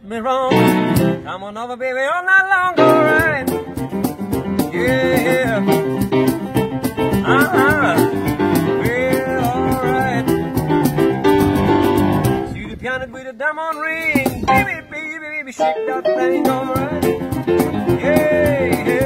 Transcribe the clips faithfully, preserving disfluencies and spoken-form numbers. did me wrong. Come on over, baby, all night long, alright. Yeah, uh-huh, well, alright. To the piano with a diamond ring, baby, baby, baby, shake that thing, alright. Yeah, yeah.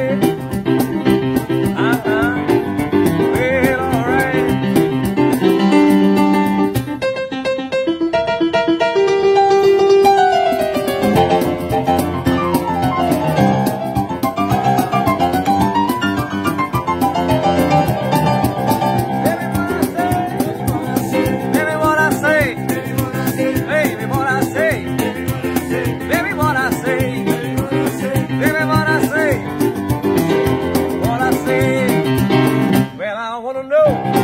No!